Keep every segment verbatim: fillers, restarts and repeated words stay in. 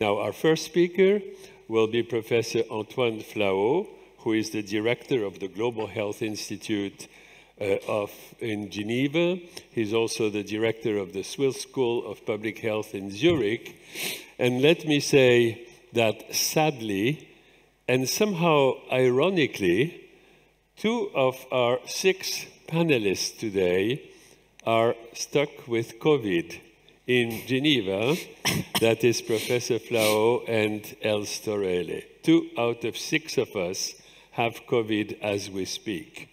Now, our first speaker will be Professor Antoine Flahault, who is the director of the Global Health Institute uh, of, in Geneva. He's also the director of the Swiss School of Public Health in Zurich. And let me say that sadly, and somehow ironically, two of our six panelists today are stuck with COVID in Geneva. That is Professor Flahault and Els Torelli. Two out of six of us have COVID as we speak.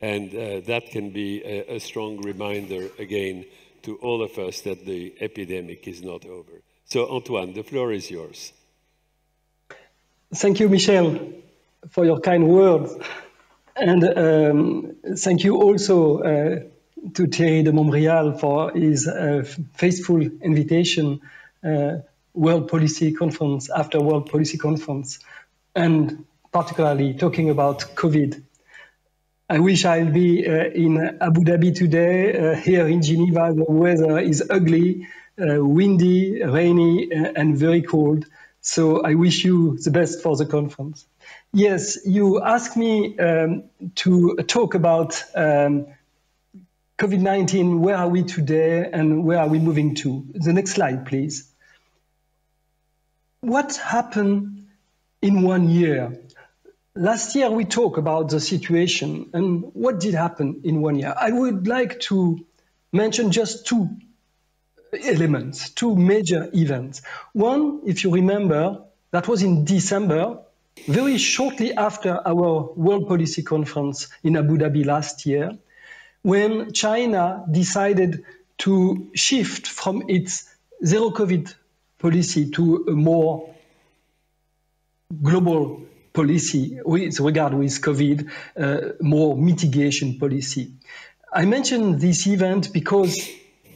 And uh, that can be a, a strong reminder again to all of us that the epidemic is not over. So Antoine, the floor is yours. Thank you, Michel, for your kind words. And um, thank you also uh, to Thierry de Montbrial for his uh, faithful invitation, uh, World Policy Conference after World Policy Conference, and particularly talking about COVID. I wish I'll be uh, in Abu Dhabi today. Uh, here in Geneva, the weather is ugly, uh, windy, rainy, uh, and very cold. So I wish you the best for the conference. Yes, you asked me um, to talk about um, COVID nineteen, where are we today and where are we moving to? The next slide, please. What happened in one year? Last year, we talked about the situation and what did happen in one year. I would like to mention just two elements, two major events. One, if you remember, that was in December, very shortly after our World Policy Conference in Abu Dhabi last year, when China decided to shift from its zero COVID policy to a more global policy with regard with COVID, uh, more mitigation policy. I mentioned this event because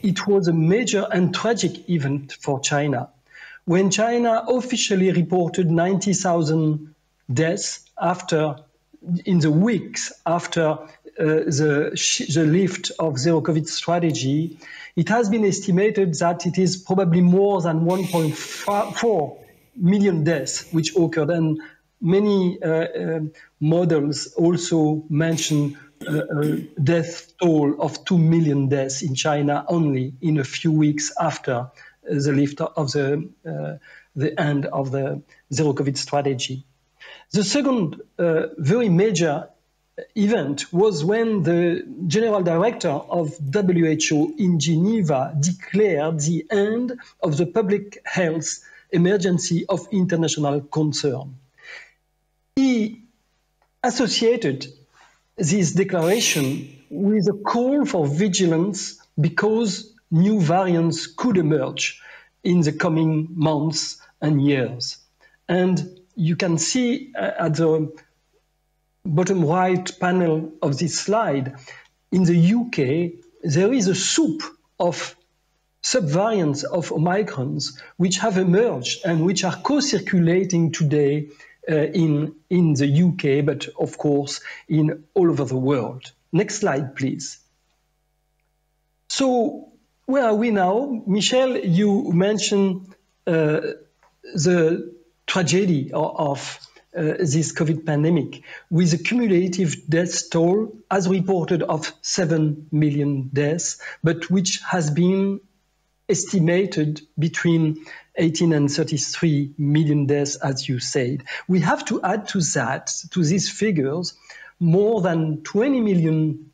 it was a major and tragic event for China. When China officially reported ninety thousand deaths after, in the weeks after uh, the, the lift of zero COVID strategy, it has been estimated that it is probably more than one point four million deaths which occurred. And many uh, uh, models also mention uh, a death toll of two million deaths in China only in a few weeks after uh, the lift of the, uh, the end of the zero COVID strategy. The second uh, very major event was when the general director of W H O in Geneva declared the end of the public health emergency of international concern. He associated this declaration with a call for vigilance because new variants could emerge in the coming months and years. And you can see at the bottom right panel of this slide, in the U K, there is a soup of subvariants of Omicrons which have emerged and which are co-circulating today Uh, in, in the U K, but of course, in all over the world. Next slide, please. So where are we now? Michel, you mentioned uh, the tragedy of, of uh, this COVID pandemic with a cumulative death toll, as reported, of seven million deaths, but which has been estimated between eighteen and thirty-three million deaths, as you said. We have to add to that, to these figures, more than twenty million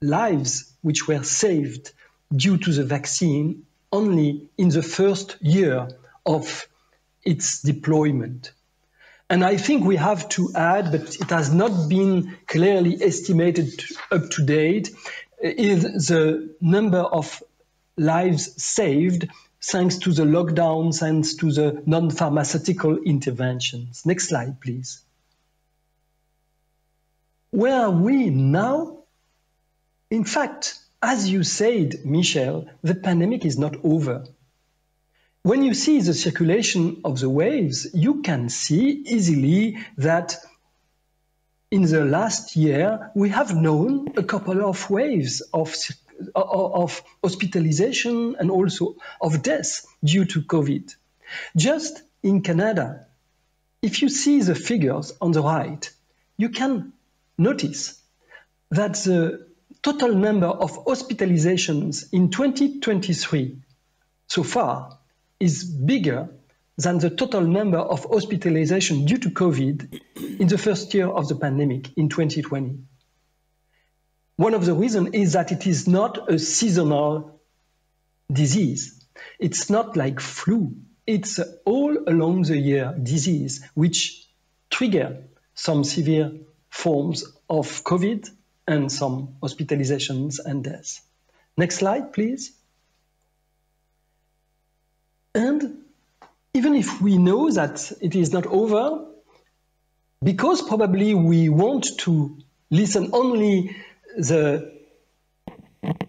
lives which were saved due to the vaccine only in the first year of its deployment. And I think we have to add, but it has not been clearly estimated up to date, is the number of lives saved thanks to the lockdowns and to the non-pharmaceutical interventions. Next slide, please. Where are we now? In fact, as you said, Michel, the pandemic is not over. When you see the circulation of the waves, you can see easily that in the last year, we have known a couple of waves of circulation, of hospitalization and also of death due to COVID. Just in Canada, if you see the figures on the right, you can notice that the total number of hospitalizations in twenty twenty-three so far is bigger than the total number of hospitalizations due to COVID in the first year of the pandemic in twenty twenty. One of the reasons is that it is not a seasonal disease. It's not like flu. It's all along the year disease, which trigger some severe forms of COVID and some hospitalizations and deaths. Next slide, please. And even if we know that it is not over, because probably we want to listen only the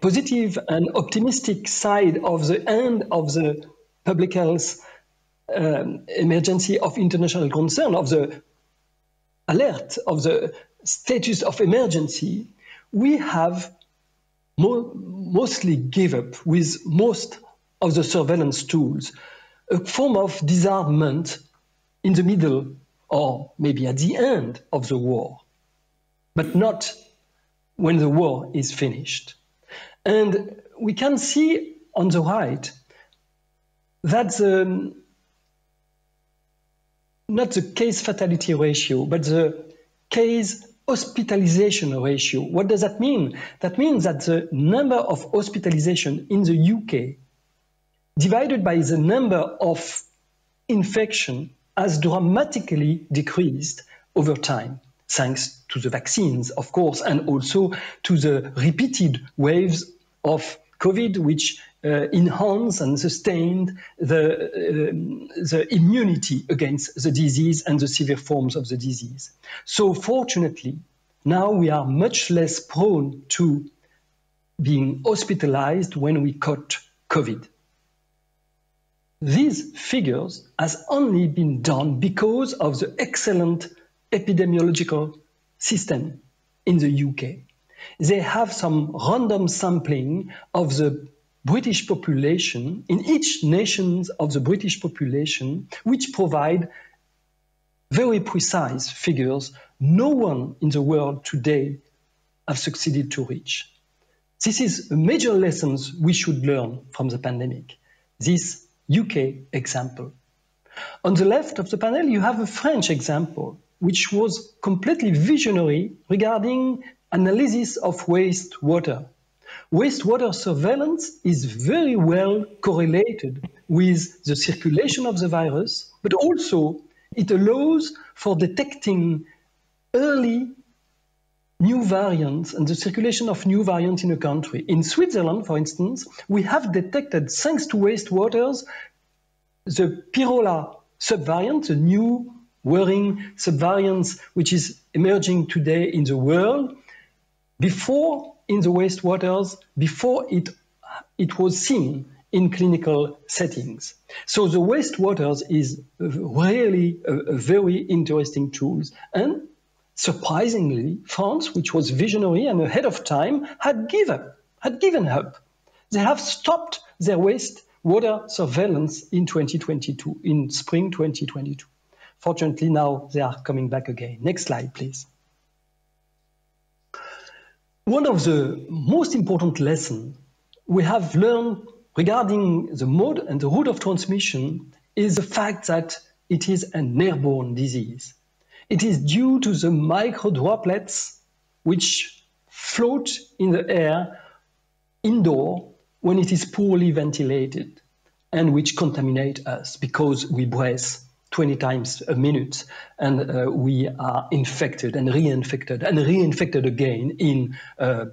positive and optimistic side of the end of the public health um, emergency of international concern, of the alert, of the status of emergency, we have mo mostly give up with most of the surveillance tools, a form of disarmament in the middle or maybe at the end of the war, but not when the war is finished. And we can see on the right that the, not the case fatality ratio, but the case hospitalization ratio. What does that mean? That means that the number of hospitalization in the U K divided by the number of infection has dramatically decreased over time, thanks to the vaccines, of course, and also to the repeated waves of COVID, which uh, enhanced and sustained the, um, the immunity against the disease and the severe forms of the disease. So fortunately, now we are much less prone to being hospitalized when we caught COVID. These figures has only been done because of the excellent epidemiological system in the U K. They have some random sampling of the British population in each nation of the British population, which provide very precise figures no one in the world today have succeeded to reach. This is a major lesson we should learn from the pandemic, this U K example. On the left of the panel, you have a French example, which was completely visionary regarding analysis of wastewater. Wastewater surveillance is very well correlated with the circulation of the virus, but also it allows for detecting early new variants and the circulation of new variants in a country. In Switzerland, for instance, we have detected, thanks to wastewaters, the Pirola subvariant, the new worrying subvariants which is emerging today in the world, before in the wastewaters, before it, it was seen in clinical settings. So the wastewaters is really a, a very interesting tool. And surprisingly, France, which was visionary and ahead of time, had given, had given up. They have stopped their wastewater surveillance in twenty twenty-two, in spring twenty twenty-two. Fortunately, now they are coming back again. Next slide, please. One of the most important lessons we have learned regarding the mode and the route of transmission is the fact that it is an airborne disease. It is due to the microdroplets which float in the air indoor when it is poorly ventilated and which contaminate us because we breathe twenty times a minute and uh, we are infected and reinfected and reinfected again in uh,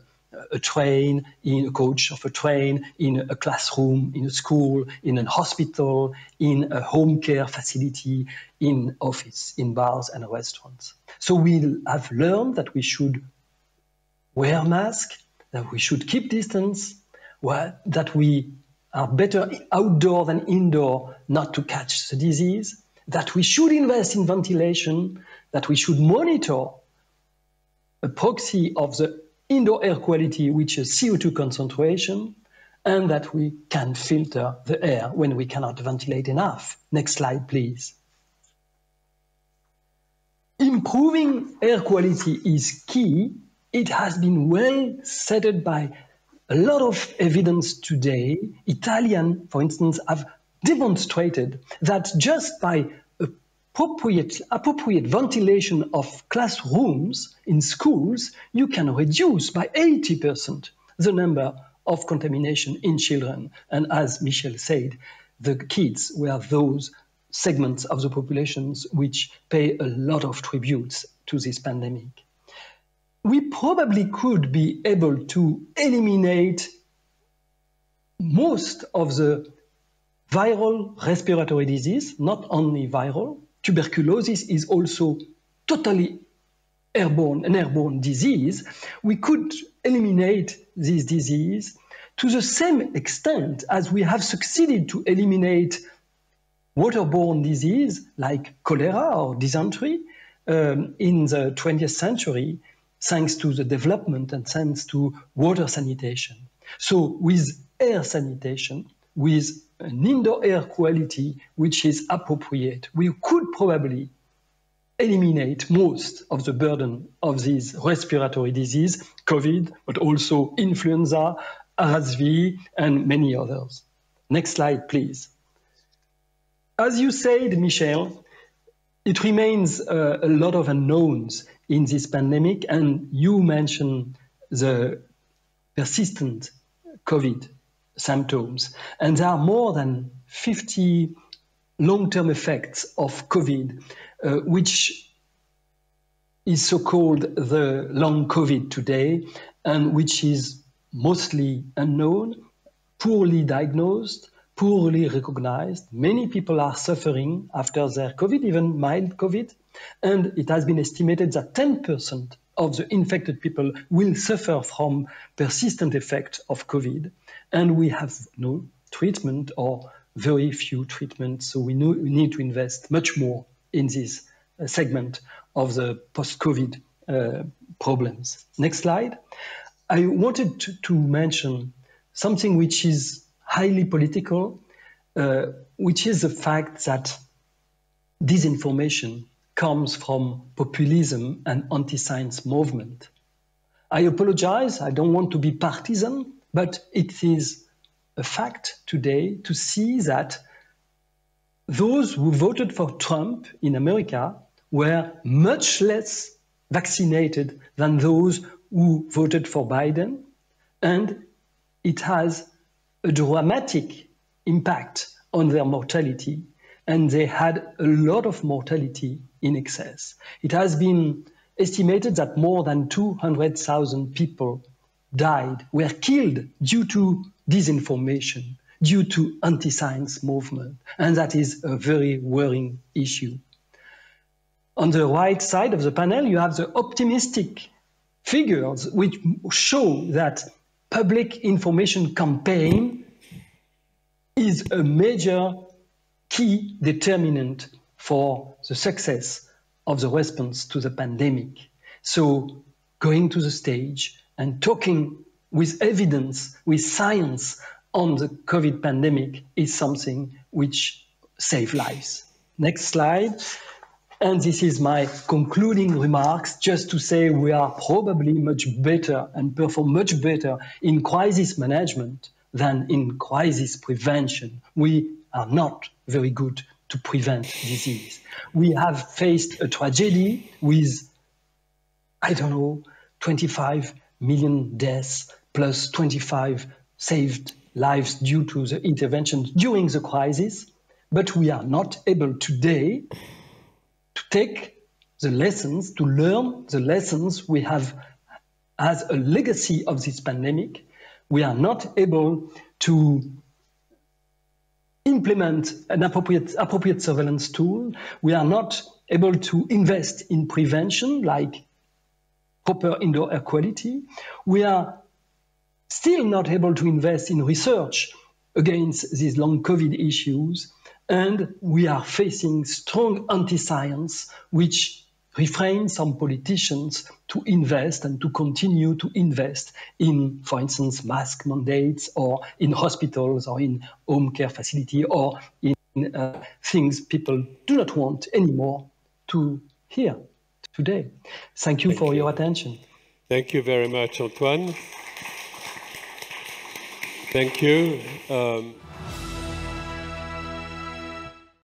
a train, in a coach of a train, in a classroom, in a school, in a hospital, in a home care facility, in office, in bars and restaurants. So we have learned that we should wear masks, that we should keep distance, that we are better outdoor than indoor not to catch the disease, that we should invest in ventilation, that we should monitor a proxy of the indoor air quality, which is C O two concentration, and that we can filter the air when we cannot ventilate enough. Next slide, please. Improving air quality is key. It has been well cited by a lot of evidence today. Italian, for instance, have demonstrated that just by appropriate, appropriate ventilation of classrooms in schools, you can reduce by eighty percent the number of contamination in children. And as Michel said, the kids were those segments of the populations which pay a lot of tributes to this pandemic. We probably could be able to eliminate most of the viral respiratory disease, not only viral. Tuberculosis is also totally airborne, an airborne disease. We could eliminate this disease to the same extent as we have succeeded to eliminate waterborne disease like cholera or dysentery um, in the twentieth century, thanks to the development and thanks to water sanitation. So with air sanitation, with an indoor air quality which is appropriate, we could probably eliminate most of the burden of these respiratory disease, COVID, but also influenza, R S V, and many others. Next slide, please. As you said, Michel, it remains uh, a lot of unknowns in this pandemic, and you mentioned the persistent COVID symptoms. And there are more than fifty long-term effects of COVID, uh, which is so-called the long COVID today, and which is mostly unknown, poorly diagnosed, poorly recognized. Many people are suffering after their COVID, even mild COVID, and it has been estimated that ten percent of the infected people will suffer from persistent effects of COVID, and we have no treatment or very few treatments, so we, know we need to invest much more in this segment of the post-COVID uh, problems. Next slide. I wanted to, to mention something which is highly political, uh, which is the fact that disinformation comes from populism and anti-science movement. I apologize, I don't want to be partisan, but it is a fact today to see that those who voted for Trump in America were much less vaccinated than those who voted for Biden, and it has a dramatic impact on their mortality, and they had a lot of mortality in excess. It has been estimated that more than two hundred thousand people died, were killed due to disinformation, due to anti-science movement, and that is a very worrying issue. On the right side of the panel, you have the optimistic figures which show that public information campaign is a major key determinant for the success of the response to the pandemic. So going to the stage and talking with evidence, with science on the COVID pandemic is something which saves lives. Next slide. And this is my concluding remarks, just to say we are probably much better and perform much better in crisis management than in crisis prevention. We are not very good to prevent disease. We have faced a tragedy with, I don't know, twenty-five million deaths plus twenty-five saved lives due to the interventions during the crisis, but we are not able today to take the lessons, to learn the lessons we have as a legacy of this pandemic. We are not able to implement an appropriate, appropriate surveillance tool. We are not able to invest in prevention like proper indoor air quality. We are still not able to invest in research against these long COVID issues. And we are facing strong anti-science, which refrain some politicians to invest and to continue to invest in, for instance, mask mandates or in hospitals or in home care facility or in uh, things people do not want anymore to hear today. Thank you Thank for you. your attention. Thank you very much, Antoine. Thank you. Um...